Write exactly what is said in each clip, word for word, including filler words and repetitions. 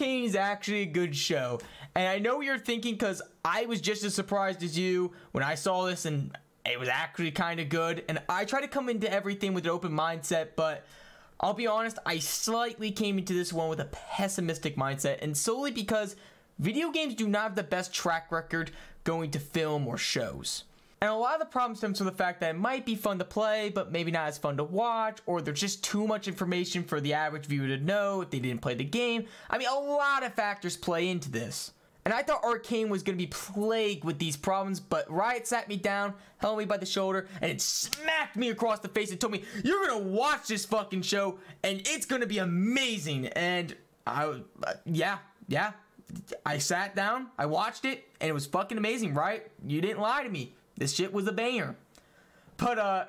Arcane is actually a good show. And I know what you're thinking, because I was just as surprised as you when I saw this, and it was actually kind of good. And I try to come into everything with an open mindset, but I'll be honest, I slightly came into this one with a pessimistic mindset, and solely because video games do not have the best track record going to film or shows. And a lot of the problem stems from the fact that it might be fun to play, but maybe not as fun to watch, or there's just too much information for the average viewer to know if they didn't play the game. I mean, a lot of factors play into this. And I thought Arcane was going to be plagued with these problems, but Riot sat me down, held me by the shoulder, and it smacked me across the face and told me, you're going to watch this fucking show, and it's going to be amazing. And I, uh, yeah, yeah, I sat down, I watched it, and it was fucking amazing, right? You didn't lie to me. This shit was a banger. But, uh,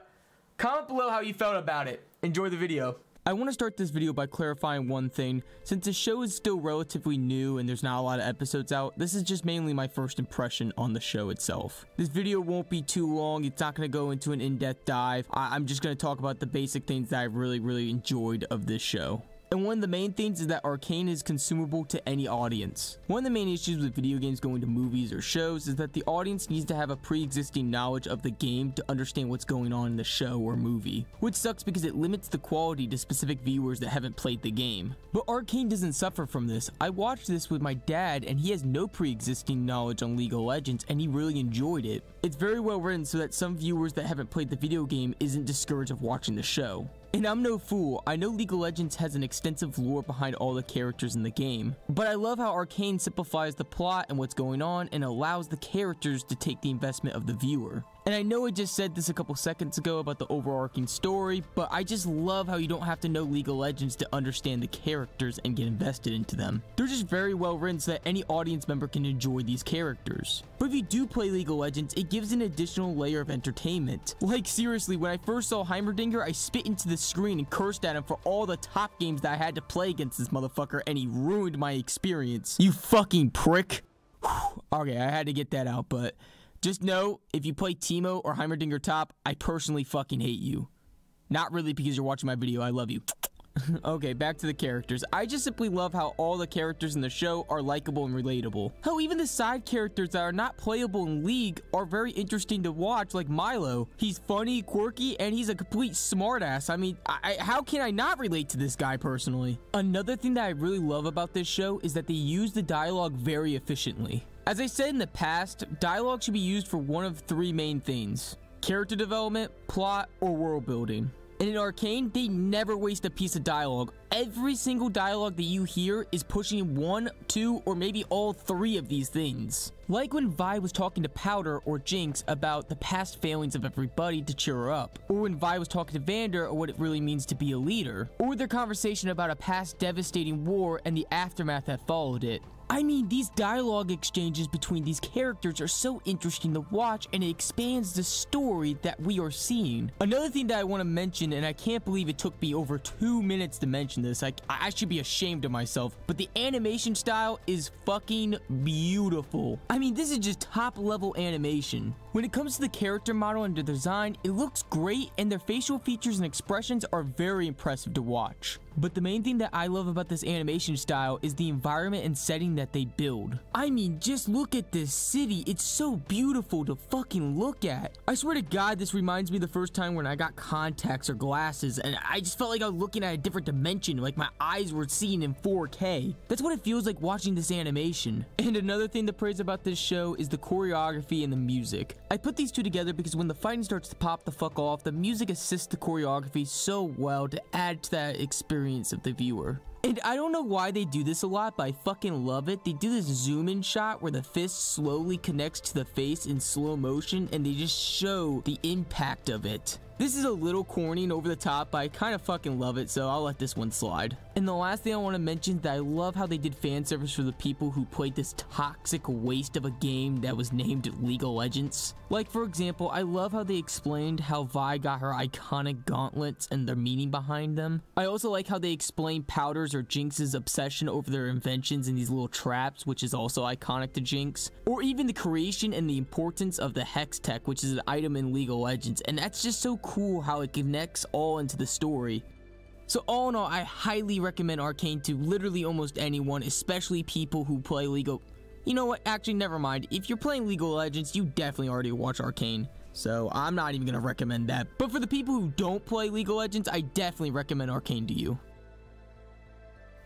comment below how you felt about it. Enjoy the video. I want to start this video by clarifying one thing. Since the show is still relatively new and there's not a lot of episodes out, this is just mainly my first impression on the show itself. This video won't be too long. It's not going to go into an in-depth dive. I I'm just going to talk about the basic things that I really, really enjoyed of this show. And one of the main things is that Arcane is consumable to any audience. One of the main issues with video games going to movies or shows is that the audience needs to have a pre-existing knowledge of the game to understand what's going on in the show or movie, which sucks because it limits the quality to specific viewers that haven't played the game. But Arcane doesn't suffer from this. I watched this with my dad, and he has no pre-existing knowledge on League of Legends, and he really enjoyed it. It's very well written so that some viewers that haven't played the video game isn't discouraged of watching the show. And I'm no fool, I know League of Legends has an extensive lore behind all the characters in the game, but I love how Arcane simplifies the plot and what's going on and allows the characters to take the investment of the viewer. And I know I just said this a couple seconds ago about the overarching story, but I just love how you don't have to know League of Legends to understand the characters and get invested into them. They're just very well written so that any audience member can enjoy these characters. But if you do play League of Legends, it gives an additional layer of entertainment. Like seriously, when I first saw Heimerdinger, I spit into the screen and cursed at him for all the top games that I had to play against this motherfucker, and he ruined my experience. You fucking prick. Whew. Okay, I had to get that out, but just know, if you play Teemo or Heimerdinger top, I personally fucking hate you. Not really because you're watching my video, I love you. Okay, back to the characters. I just simply love how all the characters in the show are likable and relatable. How even the side characters that are not playable in League are very interesting to watch, like Milo. He's funny, quirky, and he's a complete smartass. I mean, I, I, how can I not relate to this guy personally? Another thing that I really love about this show is that they use the dialogue very efficiently. As I said in the past, dialogue should be used for one of three main things: character development, plot, or world building. And in Arcane, they never waste a piece of dialogue. Every single dialogue that you hear is pushing one, two, or maybe all three of these things. Like when Vi was talking to Powder or Jinx about the past failings of everybody to cheer her up. Or when Vi was talking to Vander or what it really means to be a leader. Or their conversation about a past devastating war and the aftermath that followed it. I mean, these dialogue exchanges between these characters are so interesting to watch, and it expands the story that we are seeing. Another thing that I want to mention, and I can't believe it took me over two minutes to mention this, I, I should be ashamed of myself, but the animation style is fucking beautiful. I mean, this is just top level animation. When it comes to the character model and the design, it looks great, and their facial features and expressions are very impressive to watch. But the main thing that I love about this animation style is the environment and setting that they build. I mean, just look at this city. It's so beautiful to fucking look at. I swear to God, this reminds me the first time when I got contacts or glasses, and I just felt like I was looking at a different dimension, like my eyes were seeing in four K. That's what it feels like watching this animation. And another thing to praise about this show is the choreography and the music. I put these two together because when the fighting starts to pop the fuck off, the music assists the choreography so well to add to that experience of the viewer. And I don't know why they do this a lot, but I fucking love it. They do this zoom in shot where the fist slowly connects to the face in slow motion, and they just show the impact of it. This is a little corny and over the top, but I kind of fucking love it, so I'll let this one slide. And the last thing I want to mention is that I love how they did fan service for the people who played this toxic waste of a game that was named League of Legends. Like for example, I love how they explained how Vi got her iconic gauntlets and their meaning behind them. I also like how they explained Powder's or Jinx's obsession over their inventions in these little traps, which is also iconic to Jinx. Or even the creation and the importance of the Hextech, which is an item in League of Legends, and that's just so cool. Cool how it connects all into the story. So all in all, I highly recommend Arcane to literally almost anyone, especially people who play League of... You know what? Actually, never mind. If you're playing League of Legends, you definitely already watch Arcane. So I'm not even going to recommend that. But for the people who don't play League of Legends, I definitely recommend Arcane to you.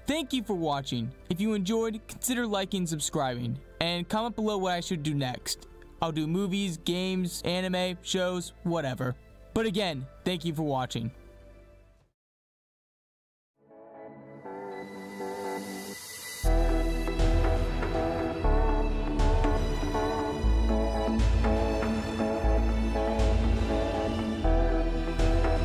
Thank you for watching. If you enjoyed, consider liking, subscribing, and comment below what I should do next. I'll do movies, games, anime, shows, whatever. But again, thank you for watching.